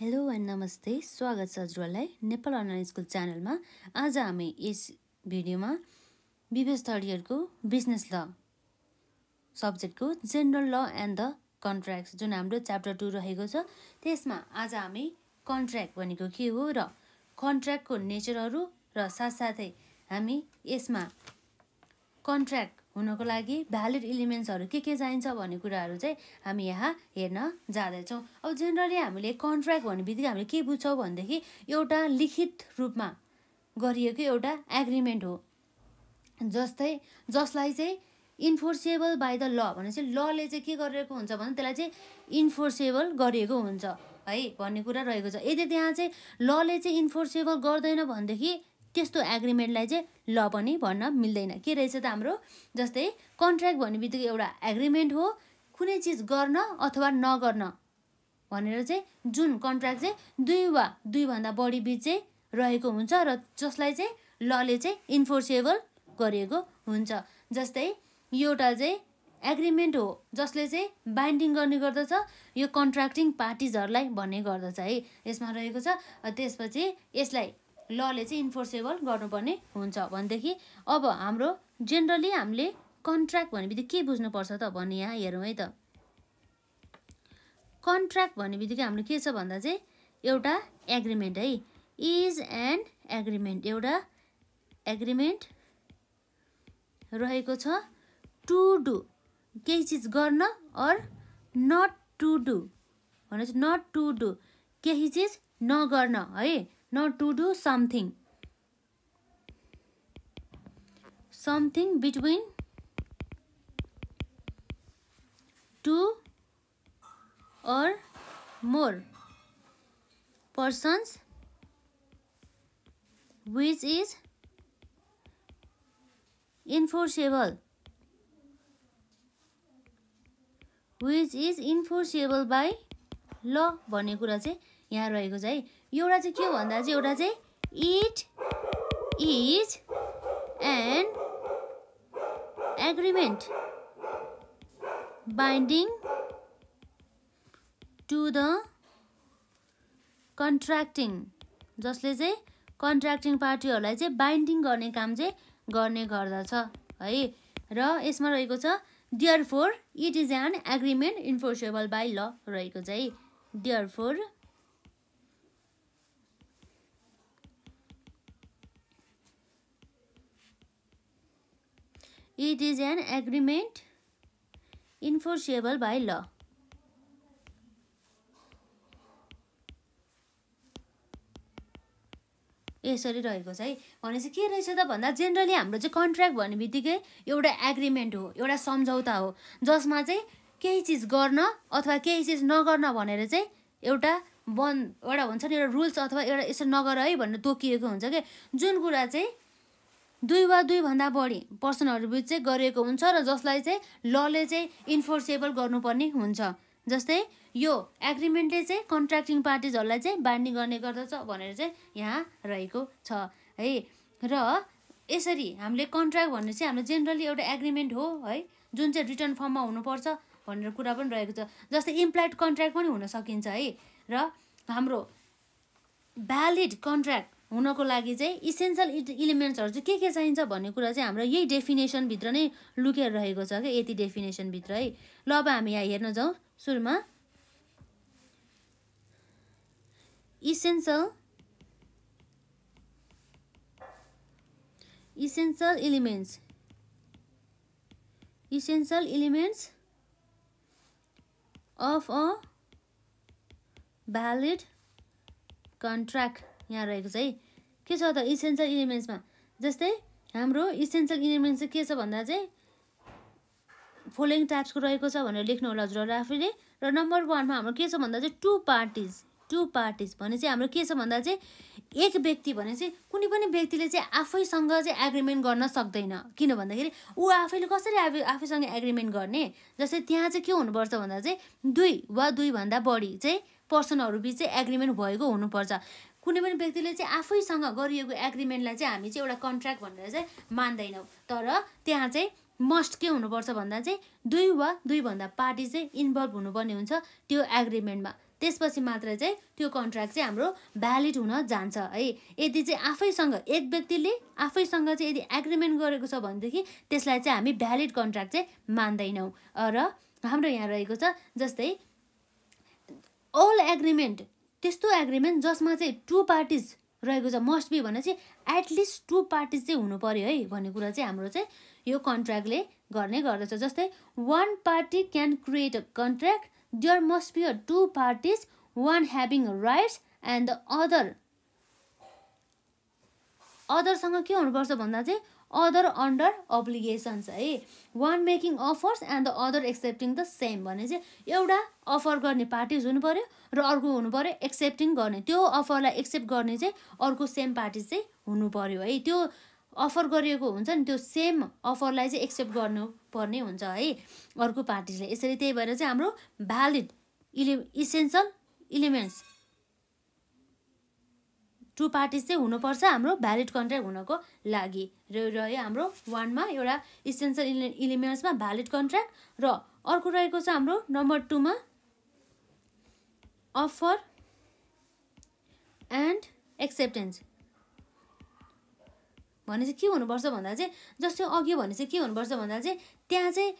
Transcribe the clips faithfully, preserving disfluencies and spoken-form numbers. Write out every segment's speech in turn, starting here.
Hello and नमस्ते। स्वागत छ हजुरहरुलाई नेपाल अनलाइन स्कूल चैनल में। आज हमें इस भिडियो में विविध थर्ड को बिजनेस ल सब्जेक्ट को जेनरल ल एंड द कन्ट्रैक्ट्स जो हम चैप्टर टू रखे त्यसमा आज हमें कन्ट्रैक्ट भनेको के हो र कन्ट्रैक्ट को नेचरहरु र साथसाथै हामी यसमा कन्ट्रैक्ट हुनको लागि भ्यालिड एलिमेन्ट्सहरु के के चाहिन्छ भन्ने कुराहरु चाहिँ हामी यहाँ हेर्न जादै छौं। अब जेनरली हामीले कन्ट्रैक्ट भन्ने बित्तिकै हामीले के बुझ्छौं भन्देखि एउटा लिखित रूपमा गरिएको एउटा एग्रीमेन्ट हो जस्तै जसलाई चाहिँ इन्फोर्सेबल बाइ द ल भने चाहिँ लले चाहिँ के गरिरहेको हुन्छ भने त्यसलाई चाहिँ इन्फोर्सेबल गरिएको हुन्छ है भन्ने कुरा रहेको छ। यदि त्यहाँ चाहिँ लले चाहिँ इन्फोर्सेबल गर्दैन भनेदेखि त्यस्तो एग्रीमेन्टलाई चाहिँ ल पनि भन्न मिल्दैन। के रहेछ त हाम्रो जस्तै कन्ट्रैक्ट भन्ने बित्तिकै एउटा एग्रीमेन्ट हो कुनै चीज गर्न अथवा नगर्न भनेर चाहिँ जुन कन्ट्रैक्ट चाहिँ दुई वा दुई भन्दा बढी बीच चाहिँ रहेको हुन्छ र जसलाई चाहिँ लले चाहिँ इन्फोर्सेबल गरिएको हुन्छ। जस्तै एउटा चाहिँ एग्रीमेन्ट हो जसले चाहिँ बाइन्डिङ गर्ने गर्दछ यो कन्ट्र्याक्टिङ पार्टिजहरुलाई भन्ने गर्दछ है। यसमा रहेको छ त्यसपछि यसलाई लले चाहिँ इन्फोर्सेबल गर्नुपर्ने हुन्छ भनेदेखि अब हाम्रो जेनरली हामीले कन्ट्रैक्ट भन्ने बित्तिकै के बुझ्नुपर्छ त भन्ने यहाँ हेरौँ है त। कन्ट्रैक्ट भन्ने बित्तिकै हाम्रो के छ भन्दा चाहिँ एउटा एग्रीमेन्ट है इज एन एग्रीमेन्ट एउटा एग्रीमेन्ट रहेको छ टु डु केही चिज गर्न अर नट टु डु भने चाहिँ नट टु डु केही चिज नगर्न है not to do something something between two or more persons which is enforceable which is enforceable by law भन्ने कुरा चाहिँ यहाँ रहेको छ है। एउटा चाहिँ के भन्दा चाहिँ एउटा चाहिँ it is an agreement binding to the contracting जसले चाहिँ कन्ट्र्याक्टिङ पार्टीहरूलाई चाहिँ बाइन्डिङ गर्ने काम चाहिँ गर्ने गर्दछ है। र यसमा रहेको छ therefore it is an agreement enforceable by law रहेको छ है। Therefore It is an agreement enforceable by law. यसरी रहेको छ है। भनेपछि के रहेछ त भन्दा जेनरली हाम्रो चाहिँ कन्ट्रैक्ट भन्ने बित्तिकै एउटा एग्रीमेन्ट हो एउटा सम्झौता हो जसमा चाहिँ केही चिज गर्न अथवा केही चिज नगर्न भनेर चाहिँ एउटा बन एउटा हुन्छ नि एउटा रुल्स अथवा एउटा यसो नगर है भनेर तोकिएको हुन्छ के जुन कुरा चाहिँ दुई वा दुई भन्दा बढी पर्सनहरु बीच चाहिँ गरिएको हुन्छ र जसलाई चाहिँ लले चाहिँ इन्फोर्सेबल गर्नुपर्ने हुन्छ। जस्तै यो एग्रीमेन्टले चाहिँ कन्ट्र्याक्टिङ पार्टिजहरुलाई चाहिँ बाइन्डिङ गर्ने गर्दछ भनेर चाहिँ यहाँ रहेको छ है। र यसरी हामीले कन्ट्र्याक्ट भन्ने चाहिँ हाम्रो जेनरली एउटा एग्रीमेन्ट हो है जुन चाहिँ रिटर्न फर्ममा हुनुपर्छ भनेर कुरा पनि रहेको छ। जस्तै इम्प्लाइड कन्ट्र्याक्ट पनि हुन सकिन्छ है। र हाम्रो भ्यालिड कन्ट्र्याक्ट हुनको लागि चाहिँ इसेन्शियल एलिमेन्ट्सहरु चाहिँ के के चाहिन्छ भन्ने कुरा चाहिँ हाम्रो यही डेफिनेसन भित्र नै लुकेर रहेको छ के यति डेफिनेसन भित्र है। ल अब हामी यहाँ हेर्न जाउँ सुरुमा essential essential elements essential elements of a valid contract यहाँ रहेको छ है। के छ त इसेन्शियल एलिमेन्ट्समा जस्तै हाम्रो इसेन्शियल एलिमेन्ट्स के छ भन्दा चाहिँ फोलोइङ टाइप्सको रहेको छ भनेर लेख्नु होला हजुरहरु आफैले। र नम्बर वानमा हाम्रो के छ भन्दा चाहिँ टु पार्टिज टु पार्टिज भने चाहिँ हाम्रो के छ भन्दा चाहिँ एक व्यक्ति भने चाहिँ कुनै पनि व्यक्तिले चाहिँ आफैसँग चाहिँ एग्रीमेन्ट गर्न सक्दैन किन भन्दाखेरि ऊ आफैले कसरी आफैसँग एग्रीमेन्ट गर्ने। जस्तै त्यहाँ चाहिँ के हुनुपर्छ भन्दा चाहिँ दुई वा दुईभन्दा बढी चाहिँ पर्सनहरु बीच चाहिँ एग्रीमेन्ट भएको हुनुपर्छ। कुनै पनि व्यक्तिले चाहिँ आफैसँग गरिएको एग्रीमेन्टलाई चाहिँ हामी चाहिँ एउटा कन्ट्रैक्ट भनेर चाहिँ मान्दैनौँ तर त्यहाँ चाहिँ मस्ट के हुनुपर्छ भन्दा चाहिँ दुई वा दुईभन्दा पार्टी चाहिँ इन्भल्भ हुनुपर्ने हुन्छ त्यो एग्रीमेन्टमा। त्यसपछि मात्र चाहिँ त्यो कन्ट्र्याक्ट चाहिँ हाम्रो भ्यालिड हुन जान्छ है। यदि चाहिँ आफैसँग एक व्यक्तिले आफैसँग चाहिँ यदि एग्रीमेन्ट गरेको छ भनेदेखि त्यसलाई चाहिँ हामी भ्यालिड कन्ट्र्याक्ट चाहिँ मान्दैनौँ। र हाम्रो यहाँ रहेको छ जस्तै अल एग्रीमेन्ट, त्यस्तो एग्रीमेन्ट जसमा चाहिँ टु पार्टिज रहेको छ मस्ट बी भने चाहिँ एटलिस्ट टु पार्टिज चाहिँ हुनु पर्यो है भन्ने कुरा चाहिँ हाम्रो चाहिँ यो कन्ट्र्याक्टले गर्ने गर्दछ। जस्तै one party can create a contract, there must be a two parties, one having rights and the other, अदरसँग के हुनुपर्छ भन्दा चाहिँ अदर अन्डर अब्लिगेसन्स है। One making offers and the other accepting the same, भने चाहिँ एउटा अफर गर्ने पार्टिज हुनु पऱ्यो र अर्को हुनु पऱ्यो एक्सेप्टिङ गर्ने, त्यो अफरलाई एक्सेप्ट गर्ने चाहिँ अर्को सेम पार्टिज चाहिँ हुनु पऱ्यो है। त्यो अफर गरिएको हुन्छ नि त्यो सेम अफरलाई चाहिँ एक्सेप्ट गर्नुपर्ने हुन्छ है अर्को पार्टिजले। यसरी त्यही भएर चाहिँ हाम्रो भ्यालिड इलि इसेन्सल इलिमेन्ट्स टु पार्टिज चाहिँ हुनुपर्छ हाम्रो भ्यालिड कन्ट्र्याक्ट हुनको लागि। रह्यो हाम्रो वानमा एउटा इसेन्सल इलिमेन्ट्समा भ्यालिड कन्ट्र्याक्ट, र अर्को रहेको छ हाम्रो नम्बर टूमा अफर एन्ड एक्सेप्टेन्स। भने चाहिँ के हुनुपर्छ भन्दा चाहिँ जस्तै अघि भने चाहिँ के हुनुपर्छ भन्दा चाहिँ त्यहाँ चाहिँ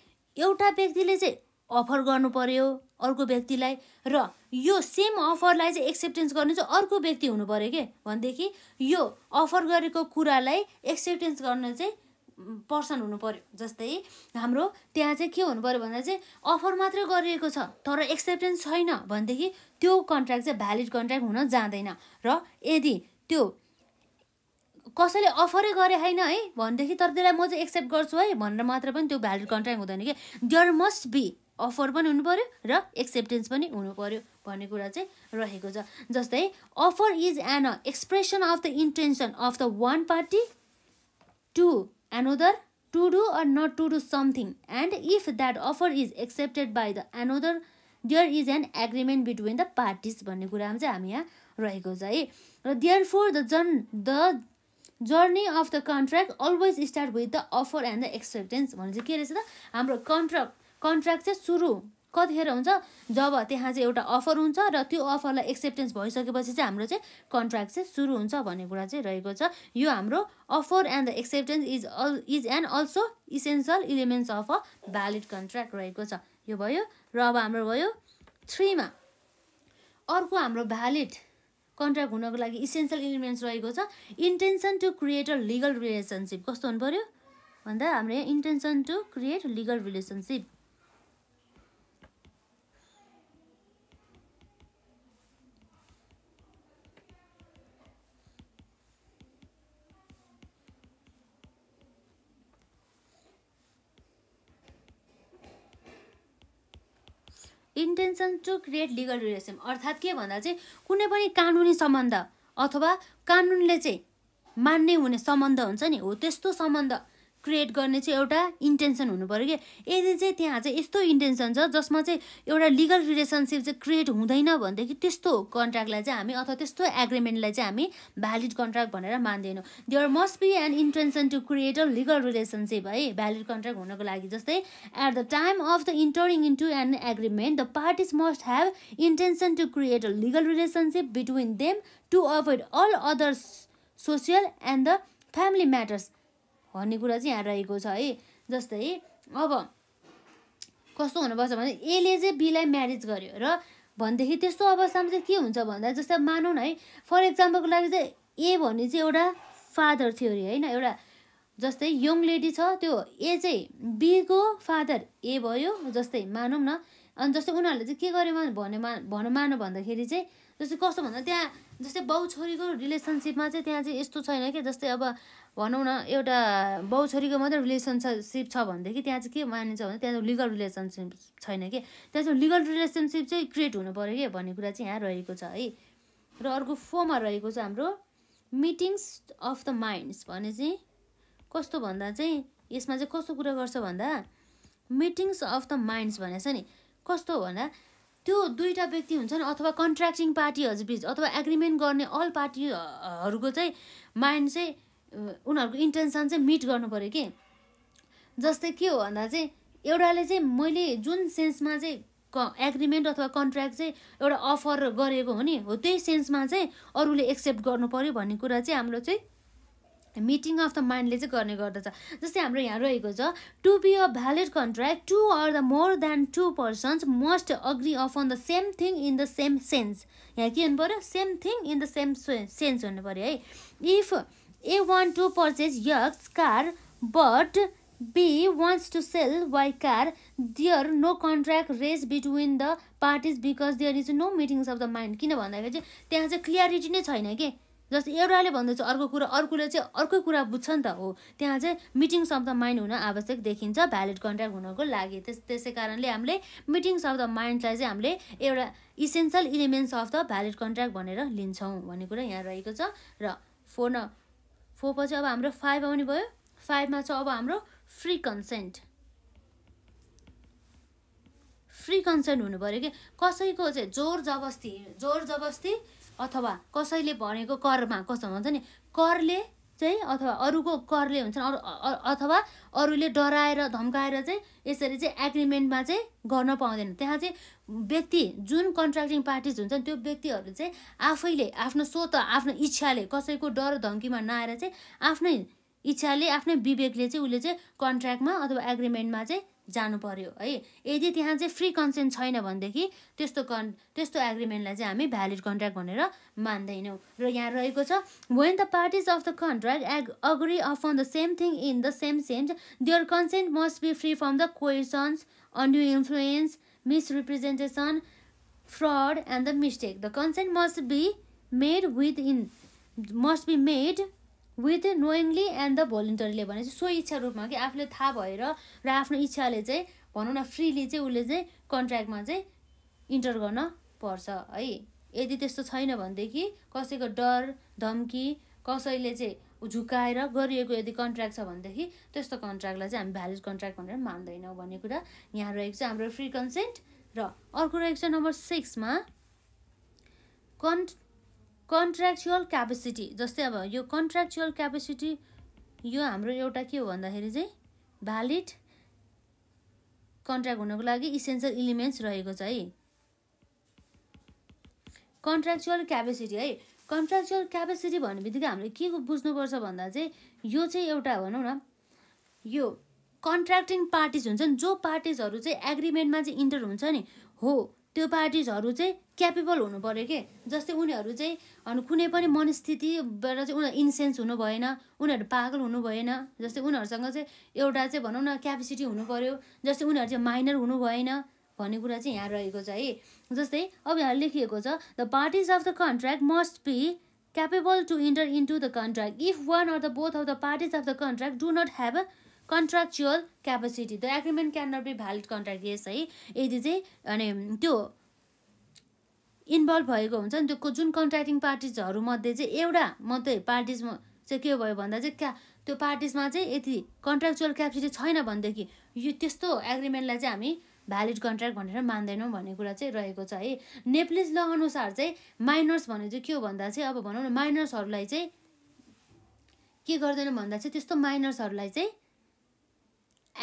एउटा व्यक्तिले चाहिँ अफर गर्नु पर्यो अर्को व्यक्तिलाई, र यो सेम अफरलाई चाहिँ एक्सेप्टेन्स गर्नु चाहिँ अर्को व्यक्ति हुनु पर्यो के, भनेदेखि यो अफर गरेको कुरालाई एक्सेप्टेन्स गर्नु चाहिँ पर्सन हुनु पर्यो। जस्तै हाम्रो त्यहाँ चाहिँ के हुनु पर्यो भन्दा चाहिँ अफर मात्रै गरिएको छ तर एक्सेप्टेन्स छैन भनेदेखि त्यो कन्ट्र्याक्ट चाहिँ भ्यालिड कन्ट्र्याक्ट हुन जाँदैन। र यदि त्यो कसैले अफरै गरे होइन है भनेदेखि तर त्यसलाई म चाहिँ एक्सेप्ट गर्छु है भनेर मात्र पनि त्यो भ्यालिड कन्ट्र्याक्ट हुँदैन कि, देयर मस्ट बी अफर पनि हुनु पऱ्यो र एक्सेप्टेन्स पनि हुनु पऱ्यो भन्ने कुरा चाहिँ रहेको छ। जस्तै offer is an expression of the intention of the one party to another to do or not to do something, and if that offer is accepted by the another there is an agreement between the parties भन्ने कुरामा चाहिँ हामी यहाँ रहेको छ है। र therefore the जन the journey of the contract always start with the offer and the acceptance. भने चाहिँ के रहेछ त हाम्रो कन्ट्र्याक्ट कन्ट्र्याक्ट चाहिँ सुरु कतिखेर हुन्छ जब त्यहाँ चाहिँ एउटा अफर हुन्छ र त्यो अफरलाई एक्सेप्टेन्स भइसकेपछि चाहिँ हाम्रो चाहिँ कन्ट्र्याक्ट चाहिँ सुरु हुन्छ भन्ने कुरा चाहिँ रहेको छ। यो हाम्रो offer and the acceptance is all is and also essential elements of a valid contract रहेको छ। यो भयो। र अब हाम्रो भयो थ्रीमा अर्को हाम्रो भ्यालिड कन्ट्र्याक्ट हुनको लागि इसेन्सियल इलिमेन्ट्स रहेको छ intention to create a legal relationship. कस्तो हुनु पऱ्यो भन्दा हाम्रो यहाँ intention to create legal relationship, intention to create legal relation अर्थात् के भन्दा चाहिँ कुनै पनि कानुनी सम्बन्ध अथवा कानुनले चाहिँ मान्ने हुने सम्बन्ध हुन्छ नि, हो त्यस्तो सम्बन्ध क्रिएट गर्ने चाहिँ एउटा इन्टेन्सन हुनु पऱ्यो कि। यदि चाहिँ त्यहाँ चाहिँ यस्तो इन्टेन्सन छ जसमा चाहिँ एउटा लिगल रिलेसनसिप चाहिँ क्रिएट हुँदैन भनेदेखि त्यस्तो कन्ट्र्याक्टलाई चाहिँ हामी अथवा त्यस्तो एग्रिमेन्टलाई चाहिँ हामी भ्यालिड कन्ट्र्याक्ट भनेर मान्दैनौँ। There must be an intention to create a legal relationship है भ्यालिड कन्ट्र्याक्ट हुनको लागि। जस्तै at the time of the entering into an agreement the parties must have intention to create a legal relationship between them to avoid all other social and the family matters भन्ने कुरा चाहिँ यहाँ रहेको छ है। जस्तै अब कस्तो हुनुपर्छ भने एले चाहिँ बीलाई म्यारिज गर्यो र भनेदेखि त्यस्तो अवस्थामा चाहिँ के हुन्छ भन्दा जस्तै मानौँ न है फर इक्जाम्पलको लागि चाहिँ ए भन्ने चाहिँ एउटा फादर थियो अरे होइन, एउटा जस्तै यङ लेडी छ त्यो ए चाहिँ बीको फादर ए भयो जस्तै मानौँ न। अनि जस्तै उनीहरूले चाहिँ के गर्यो भने भनौँ मानौ भन्दाखेरि चाहिँ जस्तै कस्तो भन्दा त्यहाँ जस्तै बाउ छोरीको रिलेसनसिपमा चाहिँ त्यहाँ चाहिँ यस्तो छैन कि, जस्तै अब भनौँ न एउटा बाउ छोरीको मात्रै रिलेसनसिप छ भनेदेखि त्यहाँ चाहिँ के मानिन्छ भने त्यहाँ लिगल रिलेसनसिप छैन कि, त्यहाँ चाहिँ लिगल रिलेसनसिप चाहिँ क्रिएट हुनु पऱ्यो कि भन्ने कुरा चाहिँ यहाँ रहेको छ है। र अर्को फोरमा रहेको छ हाम्रो मिटिङ्स अफ द माइन्ड्स, भने चाहिँ कस्तो भन्दा चाहिँ यसमा चाहिँ कस्तो कुरा गर्छ भन्दा मिटिङ्स अफ द माइन्ड्स भनेको छ नि कस्तो भन्दा त्यो दुईवटा व्यक्ति हुन्छन् अथवा कन्ट्र्याक्टिङ पार्टीहरू बिच अथवा एग्रिमेन्ट गर्ने अल पार्टीहरूको चाहिँ माइन्ड चाहिँ उनीहरूको इन्टेन्सन चाहिँ मिट गर्नु पऱ्यो कि। जस्तै के हो भन्दा चाहिँ एउटाले चाहिँ मैले जुन सेन्समा चाहिँ एग्रीमेंट अथवा कन्ट्रैक्ट चाहिँ एउटा अफर गरेको हो नि, हो त्यही सेन्समा चाहिँ अरूले एक्सेप्ट गर्नु पर्यो भन्ने कुरा चाहिँ हाम्रो चाहिँ मिटिङ अफ द माइन्डले चाहिँ गर्ने गर्दछ। जस्तै हाम्रो यहाँ रहेको छ to be a valid contract to or the more than two persons must agree on the same thing in the same sense. यहाँ के हुनु पर्यो same thing in the same sense हुनु पर्यो है। If A want to purchase X car but B wants to sell Y car, there no contract raised between the parties because there is no meetings of the mind। किन भन्दाखेरि चाहिँ त्यहाँ चाहिँ clarity नै छैन के, जस्तो एउटाले भन्दैछ अर्को कुरा अर्कोले चाहिँ अर्कै कुरा बुझ्छ नि त, हो त्यहाँ चाहिँ मिटिङ्स अफ द माइन्ड हुन आवश्यक देखिन्छ भ्यालिड कन्ट्र्याक्ट हुनको लागि। त्यस त्यसै कारणले हामीले मिटिङ्स अफ द माइन्डलाई चाहिँ हामीले एउटा essential elements of the valid contract भनेर लिन्छौँ भन्ने कुरा यहाँ रहेको छ। र फोर न फोर पछि अब हाम्रो फाइभ आउने भयो। फाइभमा छ अब हाम्रो फ्री कन्सेंट। फ्री कन्सेंट हुनु पर्यो कि कसैको चाहिँ जोर जबरजस्ती जोर जबरजस्ती अथवा कसैले भनेको करमा कस्तो हुन्छ नि करले चाहिँ अथवा अरूको करले हुन्छ अथवा अरूले डराएर धम्काएर चाहिँ यसरी चाहिँ एग्रीमेन्टमा चाहिँ गर्न पाउँदैन। त्यहाँ चाहिँ व्यक्ति जुन कन्ट्र्याक्टिङ पार्टिज हुन्छ त्यो व्यक्तिहरूले चाहिँ आफैले आफ्नो सोच आफ्नो इच्छाले कसैको डर धम्कीमा नआएर चाहिँ आफ्नै इच्छाले आफ्नै विवेकले चाहिँ उसले चाहिँ कन्ट्र्याक्टमा अथवा एग्रिमेन्टमा चाहिँ जानु पर्यो है। यदि त्यहाँ चाहिँ फ्री कन्सेन्ट छैन भनेदेखि त्यस्तो कन् त्यस्तो एग्रिमेन्टलाई चाहिँ हामी भ्यालिड कन्ट्र्याक्ट भनेर मान्दैनौँ। र यहाँ रहेको छ when the parties of the contract एग agree upon the same thing in the same sense there consent must be free from the coercion undue influence misrepresentation fraud and the mistake. The consent must be made with in must be made with knowingly and the भोलिन्टरीले भने चाहिँ so इच्छा रूपमा कि आफूले थाहा भएर र आफ्नो इच्छाले चाहिँ भनौँ न फ्रीली चाहिँ उसले चाहिँ कन्ट्र्याक्टमा चाहिँ इन्टर गर्न पर्छ है। यदि त्यस्तो छैन भनेदेखि कसैको डर धम्की कसैले चाहिँ झुकाएर गरिएको यदि कन्ट्र्याक्ट छ भनेदेखि त्यस्तो कन्ट्र्याक्टलाई चाहिँ हामी भ्यालिड कन्ट्र्याक्ट भनेर मान्दैनौँ भन्ने कुरा यहाँ रहेको छ हाम्रो फ्री कन्सेन्ट। र अर्को रहेको छ नम्बर सिक्समा कन् कन्ट्र्याक्चुअल क्यापेसिटी। जस्तै अब यो कन्ट्र्याक्चुअल क्यापेसिटी यो हाम्रो एउटा के हो भन्दाखेरि चाहिँ भ्यालिड कन्ट्र्याक्ट हुनको लागि इसेन्सियल इलिमेन्ट्स रहेको छ है। कन्ट्र्याक्चुअल क्यापेसिटी है कन्ट्र्याक्चुअल क्यापेसिटी भन्ने बित्तिकै हामीले के बुझ्नुपर्छ भन्दा चाहिँ यो चाहिँ एउटा भनौँ न यो कन्ट्र्याक्टिङ पार्टिज हुन्छ नि जो पार्टिजहरू चाहिँ एग्रिमेन्टमा चाहिँ इन्टर हुन्छ नि हो त्यो पार्टिजहरू चाहिँ क्यापेबल हुनु पर्यो के। जस्तै उनीहरू चाहिँ कुनै पनि मनस्थितिबाट चाहिँ उनीहरू इन्सेन्स हुनु भएन, उनीहरू पागल हुनु भएन। जस्तै उनीहरूसँग चाहिँ एउटा चाहिँ भनौँ न क्यापेसिटी हुनु पर्यो, जस्तै उनीहरू चाहिँ माइनर हुनु भएन भन्ने कुरा चाहिँ यहाँ रहेको छ है। जस्तै अब यहाँ लेखिएको छ the parties of the contract must be capable to enter into the contract if one or the both of the parties of the contract do not have a contractual capacity the agreement can not be valid contract. Yes है यदि चाहिँ अनि त्यो involve भएको हुन्छ नि त्यो जुन कन्ट्र्याक्टिङ पार्टिजहरूमध्ये चाहिँ एउटा मात्रै पार्टिजमा चाहिँ के भयो भन्दा चाहिँ क्या त्यो पार्टिजमा चाहिँ यति कन्ट्र्याक्चुअल क्यापेसिटी छैन भनेदेखि यो त्यस्तो एग्रिमेन्टलाई चाहिँ हामी भ्यालिड कन्ट्र्याक्ट भनेर मान्दैनौँ भन्ने कुरा चाहिँ रहेको छ है। नेप्लिज ल अनुसार चाहिँ माइनर्स भने चाहिँ के हो भन्दा चाहिँ अब भनौँ न माइनर्सहरूलाई चाहिँ के गर्दैन भन्दा चाहिँ त्यस्तो माइनर्सहरूलाई चाहिँ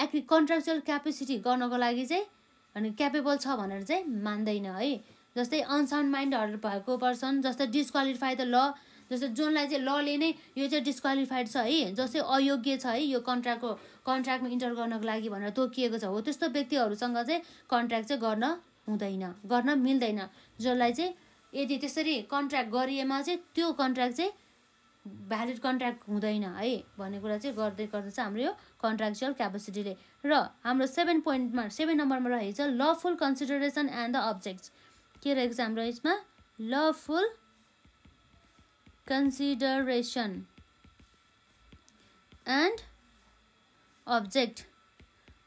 एक् कन्ट्र्याक्चुअल क्यापेसिटी गर्नको लागि चाहिँ अनि क्यापेबल छ भनेर चाहिँ मान्दैन है। जस्तै अनसाउन्ड माइन्डहरू भएको पर्सन जस्तै डिस्क्वालिफाई द ल जस्तै जसलाई चाहिँ लले नै यो चाहिँ डिस्क्वालिफाइड छ है, जस्तै अयोग्य छ है यो कन्ट्र्याक्टको कन्ट्र्याक्टमा इन्टर गर्नको लागि भनेर तोकिएको छ हो त्यस्तो व्यक्तिहरूसँग चाहिँ कन्ट्र्याक्ट चाहिँ गर्न हुँदैन गर्न मिल्दैन। जसलाई चाहिँ यदि त्यसरी कन्ट्र्याक्ट गरिएमा चाहिँ त्यो कन्ट्र्याक्ट चाहिँ भ्यालिड कन्ट्र्याक्ट हुँदैन है भन्ने कुरा चाहिँ गर्दै गर्दैछ हाम्रो यो कन्ट्र्याक्चुअल क्यापेसिटीले। र हाम्रो सेभेन पोइन्टमा सेभेन नम्बरमा रहेको छ lawful consideration and the objects. के रहेको छ हाम्रो यसमा लफुल कन्सिडरेसन एन्ड अब्जेक्ट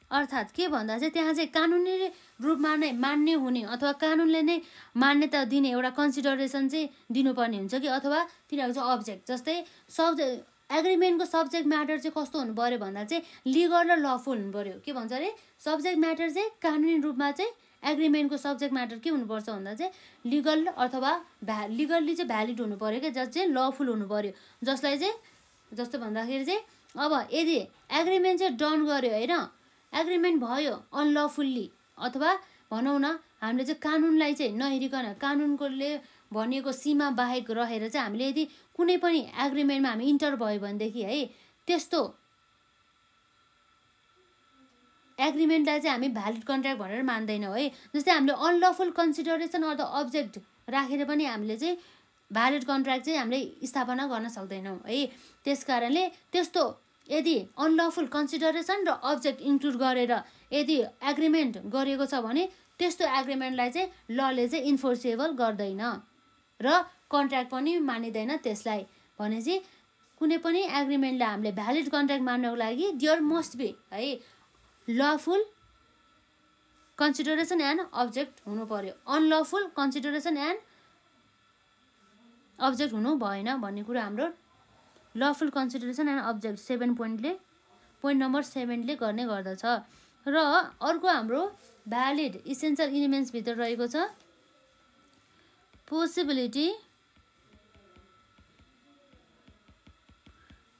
अर्थात् के भन्दा चाहिँ त्यहाँ चाहिँ कानुनी रूपमा नै मान्य हुने अथवा कानुनले नै मान्यता दिने एउटा कन्सिडरेसन चाहिँ दिनुपर्ने हुन्छ कि अथवा तिनीहरूको चाहिँ अब्जेक्ट। जस्तै सब्जेक्ट एग्रिमेन्टको सब्जेक्ट म्याटर चाहिँ कस्तो हुनु पऱ्यो भन्दा चाहिँ लिगल र लफुल हुनु पऱ्यो। के भन्छ अरे सब्जेक्ट म्याटर चाहिँ कानुनी रूपमा चाहिँ एग्रिमेन्टको सब्जेक्ट म्याटर के हुनुपर्छ भन्दा चाहिँ लिगल अथवा भ्या लिगल्ली चाहिँ भ्यालिड हुनु पऱ्यो कि जस चाहिँ लफुल हुनु पऱ्यो। जसलाई चाहिँ जस्तो भन्दाखेरि चाहिँ अब यदि एग्रिमेन्ट चाहिँ डन गर्यो होइन एग्रिमेन्ट भयो अनलफुल्ली अथवा भनौँ न हामीले चाहिँ कानुनलाई चाहिँ नहेरिकन कानुनकोले भनेको सीमा बाहेक रहेर चाहिँ हामीले यदि कुनै पनि एग्रिमेन्टमा हामी इन्टर भयो भनेदेखि है त्यस्तो एग्रिमेन्टलाई चाहिँ हामी भ्यालिड कन्ट्र्याक्ट भनेर मान्दैनौँ है। जस्तै हामीले unlawful consideration or the object राखेर पनि हामीले चाहिँ भ्यालिड कन्ट्र्याक्ट चाहिँ हामीले स्थापना गर्न सक्दैनौँ है। त्यस कारणले त्यस्तो यदि अनलफुल कन्सिडरेसन र अब्जेक्ट इन्क्लुड गरेर यदि एग्रिमेन्ट गरेको छ भने त्यस्तो एग्रिमेन्टलाई चाहिँ लले चाहिँ इन्फोर्सेबल गर्दैन र कन्ट्र्याक्ट पनि मानिँदैन त्यसलाई। भनेपछि कुनै पनि एग्रिमेन्टलाई हामीले भ्यालिड कन्ट्र्याक्ट मान्नको लागि देयर मस्ट बी है लफुल कन्सिडरेसन एन्ड अब्जेक्ट हुनु पर्यो, अनलफुल कन्सिडरेसन एन्ड अब्जेक्ट हुनु भएन भन्ने कुरा हाम्रो lawful consideration and object seven पोइन्टले पोइन्ट नम्बर सेभेनले गर्ने गर्दछ। र अर्को हाम्रो भ्यालिड इसेन्सियल एलिमेन्ट्स भित्र रहेको छ possibility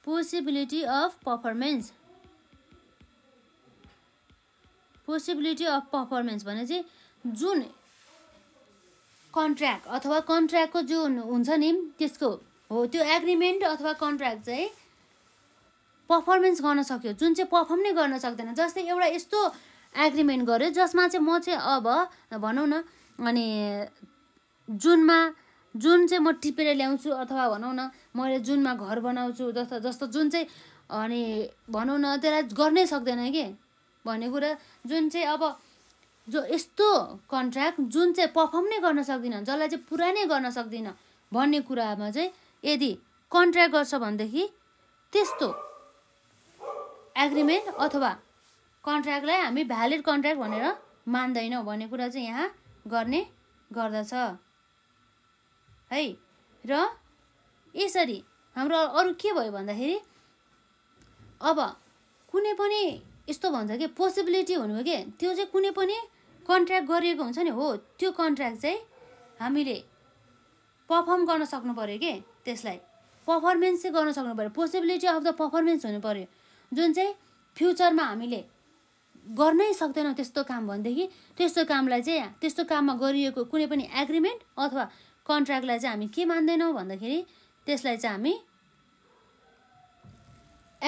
possibility of performance. Possibility of performance भने चाहिँ जुन कन्ट्र्याक्ट अथवा कन्ट्र्याक्टको जुन हुन्छ नि त्यसको हो त्यो एग्रिमेन्ट अथवा कन्ट्र्याक्ट चाहिँ पर्फर्मेन्स गर्न सक्यो जुन चाहिँ पर्फर्म नै गर्न सक्दैन। जस्तै एउटा यस्तो एग्रिमेन्ट गर्यो जसमा चाहिँ म चाहिँ अब भनौँ न अनि जुनमा जुन चाहिँ म टिपेर ल्याउँछु अथवा भनौँ न मैले जुनमा घर बनाउँछु जस्तो जस्तो जुन चाहिँ अनि भनौँ न त्यसलाई गर्नै सक्दैन कि भन्ने कुरा जुन चाहिँ अब जो यस्तो कन्ट्र्याक्ट जुन चाहिँ पर्फर्म नै गर्न सक्दिनँ जसलाई चाहिँ पुरा नै गर्न सक्दिनँ भन्ने कुरामा चाहिँ यदि कन्ट्र्याक्ट गर्छ भनेदेखि त्यस्तो एग्रिमेन्ट अथवा कन्ट्र्याक्टलाई हामी भ्यालिड कन्ट्र्याक्ट भनेर मान्दैनौँ भन्ने कुरा चाहिँ यहाँ गर्ने गर्दछ है। र यसरी हाम्रो अरू के भयो भन्दाखेरि अब कुनै पनि यस्तो भन्छ कि पोसिबिलिटी हुनु के त्यो चाहिँ कुनै पनि कन्ट्र्याक्ट गरिएको हुन्छ नि हो त्यो कन्ट्र्याक्ट चाहिँ हामीले पर्फर्म गर्न सक्नु पऱ्यो कि त्यसलाई पर्फर्मेन्स चाहिँ गर्न सक्नु पऱ्यो। पोसिबिलिटी अफ द पर्फर्मेन्स हुनु पऱ्यो जुन चाहिँ फ्युचरमा हामीले गर्नै सक्दैनौँ त्यस्तो काम भनेदेखि त्यस्तो कामलाई चाहिँ त्यस्तो काममा गरिएको कुनै पनि एग्रिमेन्ट अथवा कन्ट्र्याक्टलाई चाहिँ हामी के मान्दैनौँ भन्दाखेरि त्यसलाई चाहिँ हामी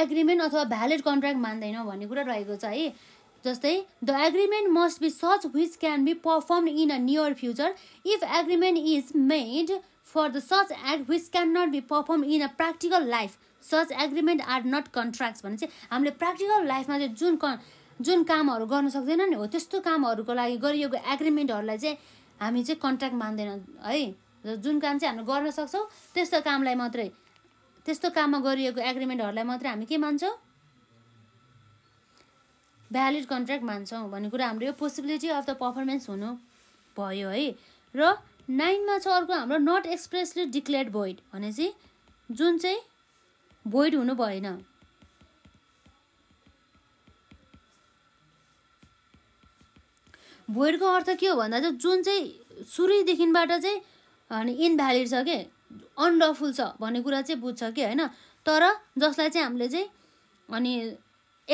एग्रिमेन्ट अथवा भ्यालिड कन्ट्र्याक्ट मान्दैनौँ भन्ने कुरा रहेको छ है। जस्तै the agreement must be such which can be perform in a near future if agreement is made for the such act which can not be perform in a practical life such agreement are not contracts. भने चाहिँ हामीले practical लाइफमा चाहिँ जुन क जुन कामहरू गर्न सक्दैन नि हो त्यस्तो कामहरूको लागि गरिएको एग्रिमेन्टहरूलाई चाहिँ हामी चाहिँ कन्ट्र्याक्ट मान्दैनौँ है। जुन काम चाहिँ हामी गर्न सक्छौँ त्यस्तो कामलाई मात्रै त्यस्तो काममा गरिएको एग्रिमेन्टहरूलाई मात्रै हामी के मान्छौँ भ्यालिड कन्ट्र्याक्ट मान्छौँ भन्ने कुरा हाम्रो यो पोसिबिलिटी अफ द पर्फर्मेन्स हुनु भयो है। र नाइनमा छ अर्को हाम्रो नट एक्सप्रेसली डिक्लेयर्ड भोइड भनेपछि जुन चाहिँ भोइड हुनु भएन भोइडको अर्थ के हो भन्दा चाहिँ जुन चाहिँ सुरुदेखिबाट चाहिँ अनि इनभ्यालिड छ के अनलफुल छ भन्ने कुरा चाहिँ बुझ्छ कि होइन। तर जसलाई चाहिँ हामीले चाहिँ अनि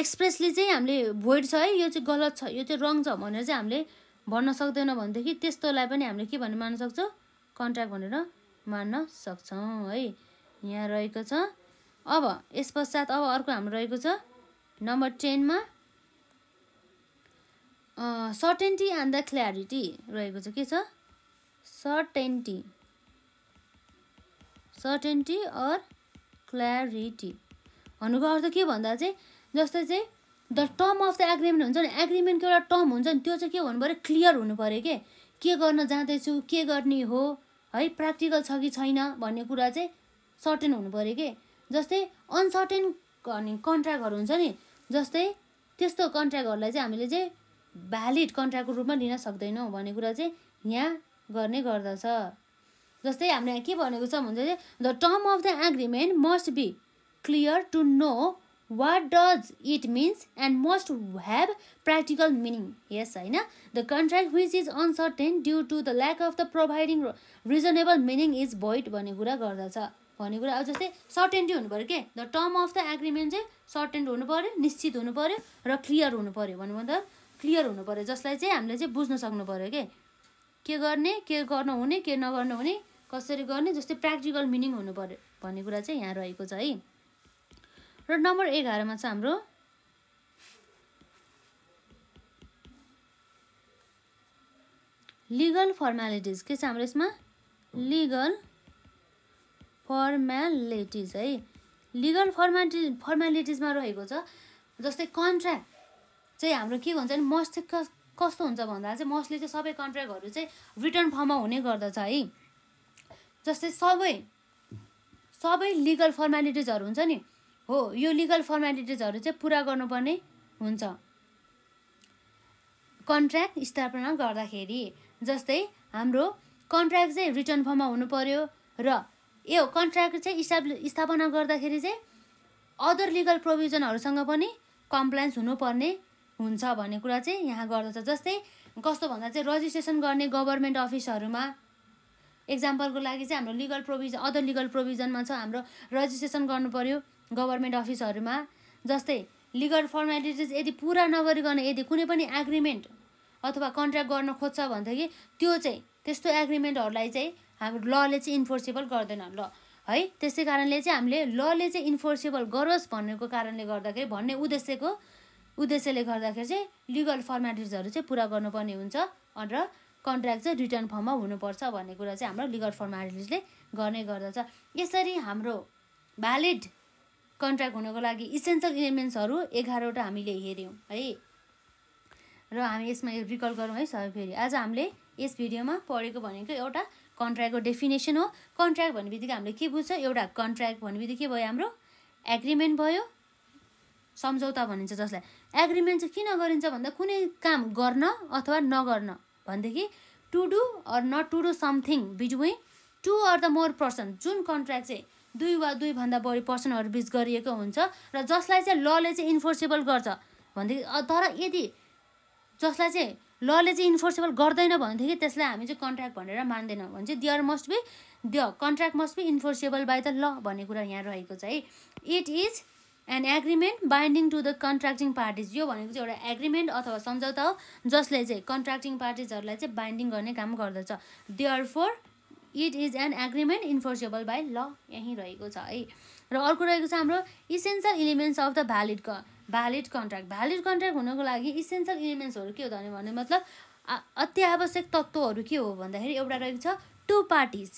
एक्सप्रेसली चाहिँ हामीले भोइड छ है यो चाहिँ गलत छ यो चाहिँ रङ छ भनेर चाहिँ हामीले भन्न सक्दैनौँ भनेदेखि त्यस्तोलाई पनि हामीले के भनेर मान्न सक्छौँ कन्ट्र्याक्ट भनेर मान्न सक्छौँ है। यहाँ रहेको छ अब यस पश्चात अब अर्को हाम्रो रहेको छ नम्बर टेनमा सर्टेन्टी एन्ड द क्ल्यारिटी रहेको छ के छ सर्टेन्टी सर्टेन्टी और क्ल्यारिटी भन्नुको अर्थ के भन्दा चाहिँ जस्तै चाहिँ the term of the agreement हुन्छ नि एग्रिमेन्टको एउटा टर्म हुन्छ नि त्यो चाहिँ के हुनु पऱ्यो क्लियर हुनु पऱ्यो के के गर्न जाँदैछु के गर्ने हो है प्र्याक्टिकल छ कि छैन भन्ने कुरा चाहिँ सर्टेन हुनु पऱ्यो के। जस्तै अनसर्टेन कन्ट्र्याक्टहरू हुन्छ नि जस्तै त्यस्तो कन्ट्र्याक्टहरूलाई चाहिँ हामीले चाहिँ भ्यालिड कन्ट्र्याक्टको रूपमा लिन सक्दैनौँ भन्ने कुरा चाहिँ यहाँ गर्ने गर्दछ। जस्तै हामीले के भनेको छ भन्छ चाहिँ the term of the agreement must be clear to know what does it means and must have practical meaning yes होइन। The contract which is uncertain due to the lack of the providing reasonable meaning is void भन्ने कुरा गर्दछ भन्ने कुरा। अब जस्तै certainty हुनु पऱ्यो के the term of the agreement चाहिँ सर्टेन्ट हुनु पऱ्यो निश्चित हुनु पऱ्यो र क्लियर हुनु पऱ्यो भन्नुभन्दा क्लियर हुनु पऱ्यो जसलाई चाहिँ हामीले चाहिँ बुझ्न सक्नु पऱ्यो के के गर्ने के गर्नुहुने के नगर्नुहुने कसरी गर्ने जस्तै प्र्याक्टिकल मिनिङ हुनु पर्यो भन्ने कुरा चाहिँ यहाँ रहेको छ है। र नम्बर एघार मा चाहिँ हाम्रो लीगल फर्मालिटिज के हाम्रो यसमा लीगल फर्मालिटिज है। लीगल फर्मालिटि फर्मालिटिजमा रहेको छ जस्तै कन्ट्र्याक्ट चाहिँ हाम्रो के भन्छ नि मस्ट कस्तो हुन्छ भन्दा चाहिँ मोस्टली चाहिँ सबै कन्ट्र्याक्टहरु चाहिँ रिटर्न फर्ममा हुने गर्दछ है। जस्तै सबै सबै लीगल फर्मालिटिजहरु हुन्छ नि हो यो लीगल फर्मालिटिजहरु चाहिँ पूरा गर्नुपर्ने हुन्छ कन्ट्र्याक्ट स्थापना गर्दाखेरि। जस्तै हाम्रो कन्ट्र्याक्ट चाहिँ रिटर्न फर्ममा हुनु पर्यो र यो कन्ट्र्याक्ट चाहिँ स्थापना गर्दाखेरि चाहिँ अदर लीगल प्रोभिजनहरुसँग पनि कम्प्लायन्स हुनुपर्ने हुन्छ भन्ने कुरा चाहिँ यहाँ गर्दछ। जस्तै कस्तो भन्दा चाहिँ रजिस्ट्रेसन गर्ने गभर्नमेन्ट अफिसहरुमा एक्जाम्पलको लागि चाहिँ हाम्रो लीगल प्रोभिजन अदर लीगल प्रोभिजनमा छ हाम्रो रजिस्ट्रेसन गर्नु पर्यो गभर्नमेन्ट अफिसहरुमा। जस्तै लीगल फर्मालिटिज यदि पूरा नगरिकन यदि कुनै पनि एग्रीमेन्ट अथवा कन्ट्र्याक्ट गर्न खोज्छ भन्दाखेरि त्यो चाहिँ त्यस्तो एग्रीमेन्टहरुलाई चाहिँ हाम्रो लले चाहिँ इन्फोर्सेबल गर्दैन ल है। त्यसै कारणले चाहिँ हामीले लले चाहिँ इन्फोर्सेबल गरोस् भन्नेको कारणले गर्दाखेरि भन्ने उद्देश्यको उद्देश्यले गर्दाखेरि चाहिँ लीगल फर्मालिटिजहरु चाहिँ पूरा गर्नुपर्ने हुन्छ र कन्ट्र्याक्ट चाहिँ रिटर्न फर्ममा हुनुपर्छ भन्ने कुरा चाहिँ हाम्रो लीगल फर्मालिटिजले गर्ने गर्दछ। यसरी हाम्रो भ्यालिड कन्ट्र्याक्ट हुनको लागि इसेन्शियल एलिमेन्ट्सहरु एघार वटा हामीले हेर्यौं है। र हामी यसमा रिकल गरौँ है सबै फेरि। आज हामीले यस भिडियोमा पढेको भनेको एउटा कन्ट्र्याक्टको डेफिनेसन हो। कन्ट्र्याक्ट भन्ने बित्तिकै हामीले के बुझ्छौं? एउटा कन्ट्र्याक्ट भन्ने बित्तिकै भयो हाम्रो एग्रीमेन्ट भयो, सम्झौता भनिन्छ जसलाई। एग्रीमेन्ट चाहिँ किन गरिन्छ भन्दा कुनै काम गर्न अथवा नगर्न भन्देखि to do or not to do something between two or the more person जुन कन्ट्र्याक्ट चाहिँ दुई वा दुई भन्दा बढी पर्सनहरु बीच गरिएको हुन्छ र जसलाई चाहिँ लले चाहिँ इन्फोर्सेबल गर्छ भन्देखि। तर यदि जसलाई चाहिँ लले चाहिँ इन्फोर्सेबल गर्दैन भनेदेखि त्यसलाई हामी चाहिँ कन्ट्र्याक्ट भनेर मान्दैनौं भने चाहिँ there must be the contract must be enforceable by the law भन्ने कुरा यहाँ रहेको छ है। It is an agreement binding to the contracting parties. यो भनेको चाहिँ एउटा एग्रीमेन्ट अथवा सम्झौता हो जसले चाहिँ कन्ट्र्याक्टिङ पार्टिजहरुलाई चाहिँ बाइन्डिङ गर्ने काम गर्दछ। Therefore it is an agreement enforceable by law यही रहेको छ है। र अर्को रहेको छ हाम्रो essential elements of the valid क भ्यालिड कन्ट्र्याक्ट। भ्यालिड कन्ट्र्याक्ट हुनको लागि इसेन्शियल एलिमेन्ट्सहरु के हो भने मतलब अत्यावश्यक तत्त्वहरु के हो भन्दाखेरि एउटा रहेको छ टु पार्टिज।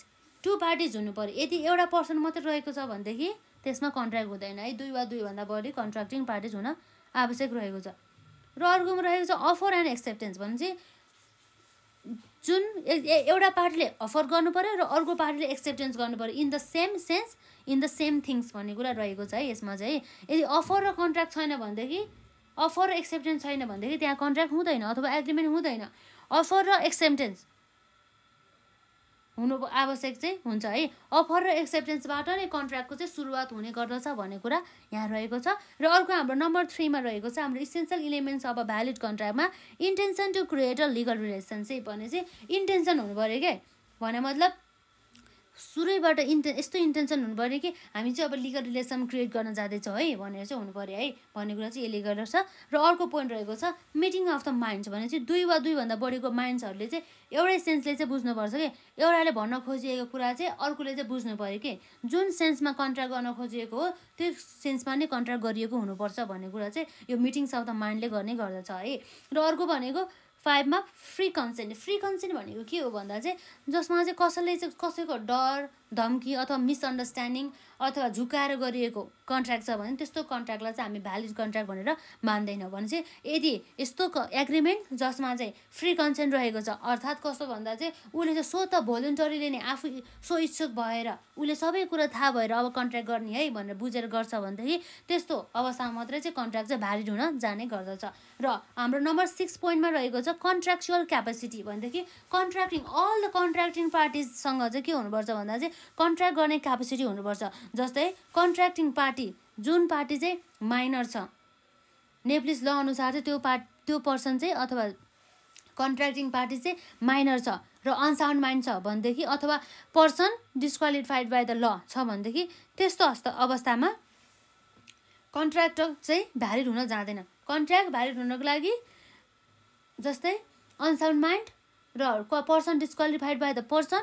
टु पार्टिज हुनु पर्यो। यदि एउटा पर्सन मात्र रहेको छ भनेदेखि त्यसमा कन्ट्र्याक्ट हुँदैन है। दुई वा दुई भन्दा बढी कन्ट्र्याक्टिङ पार्टिज हुन आवश्यक रहेको छ। र अर्कोमा रहेको छ अफर एन्ड एक्सेप्टेन्स भनेपछि जुन एउटा पार्टीले अफर गर्नु पर्यो र अर्को पार्टीले एक्सेप्टेन्स गर्नु पर्यो in the same sense in the same things भन्ने कुरा रहेको छ है। यसमा चाहिँ यदि अफर र कन्ट्र्याक्ट छैन भनेदेखि अफर र एक्सेप्टेन्स छैन भनेदेखि त्यहाँ कन्ट्र्याक्ट हुँदैन अथवा एग्रीमेन्ट हुँदैन। अफर र एक्सेप्टेन्स हुनु आवश्यक चाहिँ हुन्छ है। अफर र एक्सेप्टेन्सबाट नै कन्ट्र्याक्टको चाहिँ सुरुवात हुने गर्दछ भन्ने कुरा यहाँ रहेको छ। र अर्को हाम्रो नम्बर थ्रीमा रहेको छ हाम्रो इसेन्शियल इलिमेन्ट्स अब भ्यालिड कन्ट्र्याक्टमा intention to create a legal relationship भने चाहिँ इन्टेन्सन हुनु पर्यो के भने मतलब सुरुबाट इन्टे यस्तो इन्टेन्सन हुनु पर्यो कि हामी चाहिँ अब लीगल रिलेसन क्रिएट गर्न जाँदैछौँ है भनेर चाहिँ हुनु पर्यो है भन्ने कुरा चाहिँ यसले गर्दछ। र अर्को पोइन्ट रहेको छ मिटिङ अफ द माइन्ड्स भने चाहिँ दुई वा दुई भन्दा बढीको माइन्ड्सहरुले चाहिँ एउटै सेन्सले चाहिँ बुझ्नुपर्छ कि एउटाले भन्न खोजिएको कुरा चाहिँ अर्कोले चाहिँ बुझ्नु पर्यो कि जुन सेन्समा कन्ट्र्याक्ट गर्न खोजिएको हो त्यो सेन्समा नै कन्ट्र्याक्ट गरिएको हुनुपर्छ भन्ने कुरा चाहिँ यो मिटिङ्स अफ द माइन्डले गर्ने गर्दछ है। र अर्को भनेको फाइभमा फ्री कन्सेन्ट। फ्री कन्सेन्ट भनेको के हो भन्दा चाहिँ जसमा चाहिँ कसैले चाहिँ कसैको डर धम्की अथवा मिसअन्डरस्ट्यान्डिङ अथवा झुकाएर गरिएको कन्ट्र्याक्ट छ भने त्यस्तो कन्ट्र्याक्टलाई चाहिँ हामी भ्यालिड कन्ट्र्याक्ट भनेर मान्दैनौँ। भने चाहिँ यदि यस्तो एग्रीमेन्ट जसमा चाहिँ फ्री कन्सेन्ट रहेको छ अर्थात् कस्तो भन्दा चाहिँ उसले चाहिँ सो त भोलिन्टरीले नै आफू सो इच्छुक भएर उसले सबै कुरा थाहा भएर अब कन्ट्र्याक्ट गर्ने है भनेर बुझेर गर्छ भनेदेखि त्यस्तो अवस्थामा मात्रै चाहिँ कन्ट्र्याक्ट चाहिँ भ्यालिड हुन जाने गर्दछ। र हाम्रो नम्बर सिक्स पोइन्टमा रहेको छ कन्ट्र्याक्चुअल क्यापेसिटी भनेदेखि कन्ट्र्याक्टिङ अल द कन्ट्र्याक्टिङ पार्टिजसँग चाहिँ के हुनुपर्छ भन्दा चाहिँ कन्ट्र्याक्ट गर्ने क्यापेसिटी हुनुपर्छ। जस्तै कन्ट्र्याक्टिङ पार्टी जुन पार्टी चाहिँ माइनर छ नेप्लिस ल अनुसार चाहिँ त्यो पार्ट त्यो पर्सन चाहिँ अथवा कन्ट्र्याक्टिङ पार्टी चाहिँ माइनर छ र अनसाउन्ड माइन्ड छ भनेदेखि अथवा person disqualified by the law छ भनेदेखि त्यस्तो अवस्थामा कन्ट्र्याक्ट चाहिँ भ्यालिड हुन जाँदैन। कन्ट्र्याक्ट भ्यालिड हुनको लागि जस्तै अनसाउन्ड माइन्ड र person disqualified by the person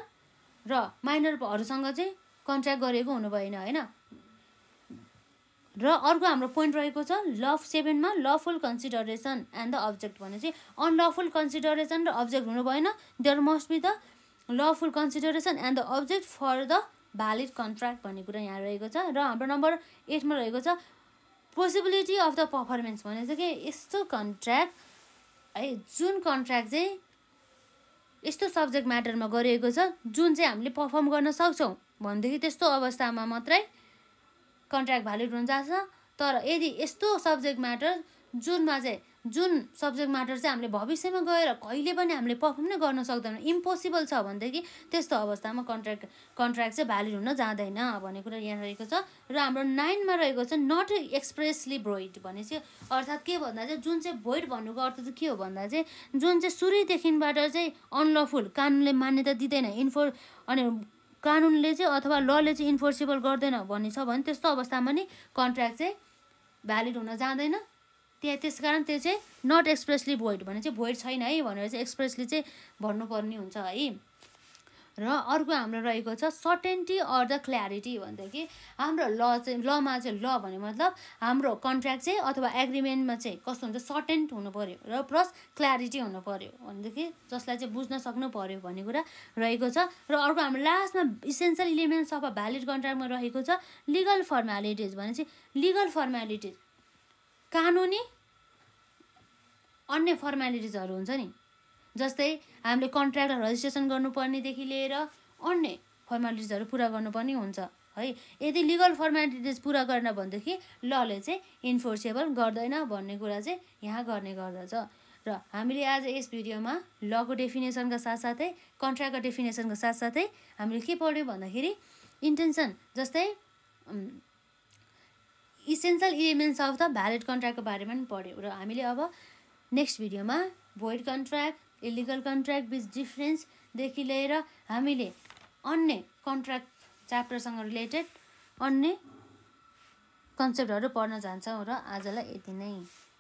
र माइनरहरुसँग चाहिँ कन्ट्र्याक्ट गरेको हुनु भएन हैन। र अर्को हाम्रो पोइन्ट रहेको छ लफ सेभेन मा lawful consideration and the object भने चाहिँ अनलफुल कन्सिडरेसन र अब्जेक्ट हुनु भएन। There must be the lawful consideration and the object for the valid contract भन्ने कुरा यहाँ रहेको छ। र हाम्रो नम्बर एट मा रहेको छ पोसिबिलिटी अफ द पर्फर्मेन्स भने चाहिँ के यस्तो कन्ट्र्याक्ट है जुन कन्ट्र्याक्ट चाहिँ यस्तो सब्जेक्ट म्याटरमा गरिएको छ जुन चाहिँ हामीले पर्फर्म गर्न सक्छौँ भनेदेखि त्यस्तो अवस्थामा मात्रै कन्ट्र्याक्ट भ्यालिड हुन्छ। तर यदि यस्तो सब्जेक्ट म्याटर जुनमा चाहिँ जुन सब्जेक्ट म्याटर चाहिँ हामीले भविष्यमा गएर कहिले पनि हामीले पर्फर्म नै गर्न सक्दैनौँ, इम्पोसिबल छ भनेदेखि त्यस्तो अवस्थामा कन्ट्र्याक्ट कन्ट्र्याक्ट चाहिँ भ्यालिड हुन जाँदैन भन्ने कुरा यहाँ रहेको छ। र हाम्रो नाइनमा रहेको छ नट एक्सप्रेसली भोइड भने चाहिँ अर्थात् के भन्दा चाहिँ जुन चाहिँ भोइड भन्नुको अर्थ चाहिँ के हो भन्दा चाहिँ जुन चाहिँ सुरुदेखिबाट चाहिँ अनलफुल कानुनले मान्यता दिँदैन इन्फोर अनि कानुनले चाहिँ अथवा लले चाहिँ इन्फोर्सेबल गर्दैन भन्ने छ भने त्यस्तो अवस्थामा नि कन्ट्र्याक्ट चाहिँ भ्यालिड हुन जाँदैन। त्यहाँ त्यसकारण त्यो चाहिँ नट एक्सप्रेसली भोइड भने चाहिँ भोइड छैन है भनेर चाहिँ एक्सप्रेसली चाहिँ भन्नुपर्ने हुन्छ है। र अर्को हाम्रो रहेको छ सर्टेन्टी अर द क्ल्यारिटी भनेदेखि हाम्रो ल चाहिँ लमा चाहिँ ल भने मतलब हाम्रो कन्ट्र्याक्ट चाहिँ अथवा एग्रिमेन्टमा चाहिँ कस्तो हुन्छ सर्टेन्ट हुनु पर्यो र प्लस क्ल्यारिटी हुनु पर्यो भनेदेखि जसलाई चाहिँ बुझ्न सक्नु पर्यो भन्ने कुरा रहेको छ। र अर्को हाम्रो लास्टमा इसेन्सियल इलिमेन्ट्स अफ भ्यालिड कन्ट्र्याक्टमा रहेको छ लिगल फर्मालिटिज भने चाहिँ लिगल फर्मालिटिज कानुनी अन्य फर्मालिटिजहरू हुन्छ नि, जस्तै हामीले कन्ट्र्याक्ट रजिस्ट्रेसन गर्नुपर्नेदेखि लिएर अन्य फर्मालिटिजहरू पुरा गर्नुपर्ने हुन्छ है। यदि लिगल फर्मालिटिज पुरा गर्न भनेदेखि लले चाहिँ इन्फोर्सेबल गर्दैन भन्ने कुरा चाहिँ यहाँ गर्ने गर्दछ। र हामीले आज यस भिडियोमा लको डेफिनेसनका साथसाथै कन्ट्र्याक्टको डेफिनेसनका साथसाथै हामीले के पढ्यौँ भन्दाखेरि इन्टेन्सन जस्तै essential elements of the valid कन्ट्र्याक्टको बारेमा पनि पढ्यौँ। र हामीले अब नेक्स्ट भिडियोमा भोइड कन्ट्र्याक्ट इलिगल कन्ट्र्याक्ट बिच डिफ्रेन्सदेखि लिएर हामीले अन्य कन्ट्र्याक्ट च्याप्टरसँग रिलेटेड अन्य कन्सेप्टहरू पढ्न जान्छौँ। र आजलाई यति नै।